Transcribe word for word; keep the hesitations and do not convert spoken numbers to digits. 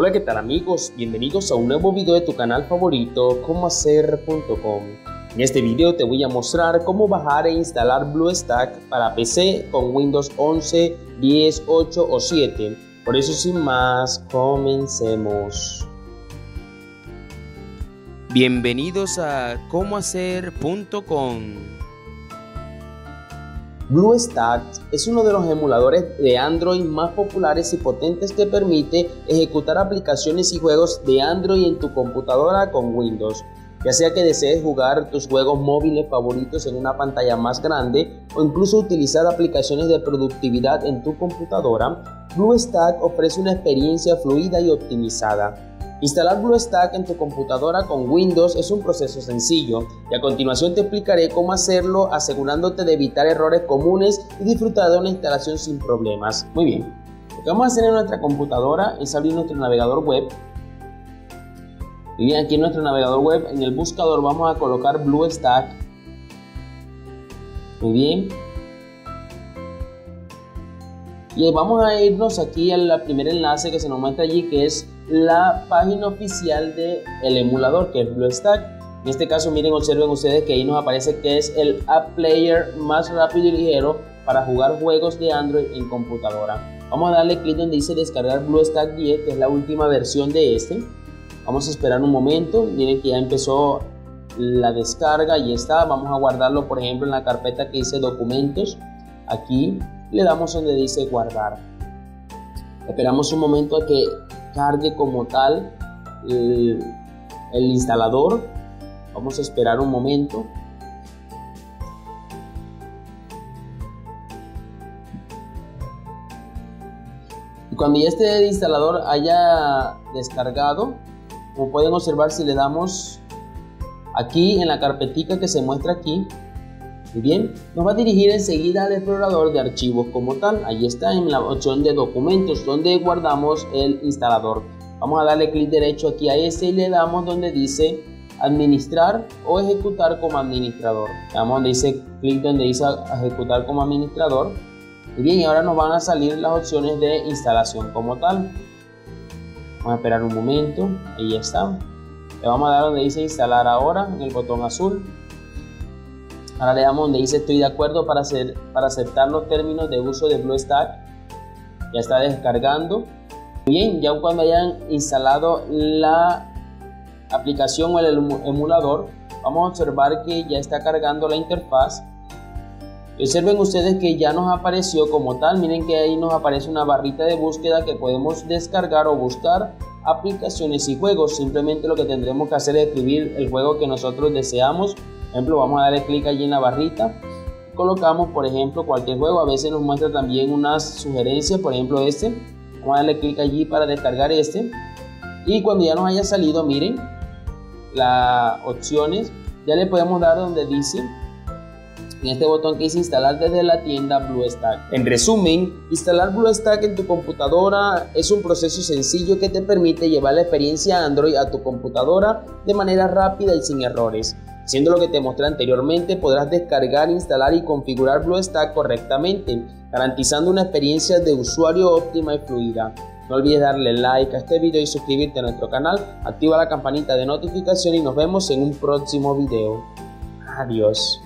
Hola, ¿qué tal amigos? Bienvenidos a un nuevo video de tu canal favorito, como hacer punto com. En este video te voy a mostrar cómo bajar e instalar BlueStacks para P C con Windows once, diez, ocho o siete. Por eso, sin más, comencemos. Bienvenidos a como hacer punto com. BlueStacks es uno de los emuladores de Android más populares y potentes que permite ejecutar aplicaciones y juegos de Android en tu computadora con Windows. Ya sea que desees jugar tus juegos móviles favoritos en una pantalla más grande o incluso utilizar aplicaciones de productividad en tu computadora, BlueStacks ofrece una experiencia fluida y optimizada. Instalar BlueStacks en tu computadora con Windows es un proceso sencillo y a continuación te explicaré cómo hacerlo, asegurándote de evitar errores comunes y disfrutar de una instalación sin problemas. Muy bien, lo que vamos a hacer en nuestra computadora es abrir nuestro navegador web. Y bien, aquí en nuestro navegador web, en el buscador vamos a colocar BlueStacks. Muy bien. Y vamos a irnos aquí al primer enlace que se nos muestra allí, que es la página oficial del emulador, que es BlueStacks. En este caso, miren, observen ustedes que ahí nos aparece que es el app player más rápido y ligero para jugar juegos de Android en computadora. Vamos a darle clic donde dice descargar BlueStacks diez, que es la última versión de este. Vamos a esperar un momento, miren que ya empezó la descarga y está. Vamos a guardarlo, por ejemplo, en la carpeta que dice documentos. Aquí le damos donde dice guardar. Esperamos un momento a que cargue como tal el, el instalador. Vamos a esperar un momento. Y cuando ya este instalador haya descargado, como pueden observar, si le damos aquí en la carpetica que se muestra aquí, muy bien, nos va a dirigir enseguida al explorador de archivos como tal. Ahí está, en la opción de documentos, donde guardamos el instalador. Vamos a darle clic derecho aquí a ese y le damos donde dice administrar o ejecutar como administrador. Le damos donde dice clic donde dice ejecutar como administrador. Muy bien, y ahora nos van a salir las opciones de instalación como tal. Vamos a esperar un momento. Ahí está. Le vamos a dar donde dice instalar ahora, en el botón azul. Ahora le damos donde dice estoy de acuerdo para, hacer, para aceptar los términos de uso de BlueStacks. Ya está descargando. Bien, ya cuando hayan instalado la aplicación o el emulador, vamos a observar que ya está cargando la interfaz. Observen ustedes que ya nos apareció como tal. Miren que ahí nos aparece una barrita de búsqueda que podemos descargar o buscar aplicaciones y juegos. Simplemente lo que tendremos que hacer es escribir el juego que nosotros deseamos. Por ejemplo, vamos a darle clic allí en la barrita. Colocamos, por ejemplo, cualquier juego. A veces nos muestra también unas sugerencias. Por ejemplo, este. Vamos a darle clic allí para descargar este. Y cuando ya nos haya salido, miren, las opciones, ya le podemos dar donde dice, en este botón que dice instalar desde la tienda BlueStacks. En resumen, instalar BlueStacks en tu computadora es un proceso sencillo que te permite llevar la experiencia Android a tu computadora de manera rápida y sin errores. Siendo lo que te mostré anteriormente, podrás descargar, instalar y configurar BlueStacks correctamente, garantizando una experiencia de usuario óptima y fluida. No olvides darle like a este video y suscribirte a nuestro canal, activa la campanita de notificación y nos vemos en un próximo video. Adiós.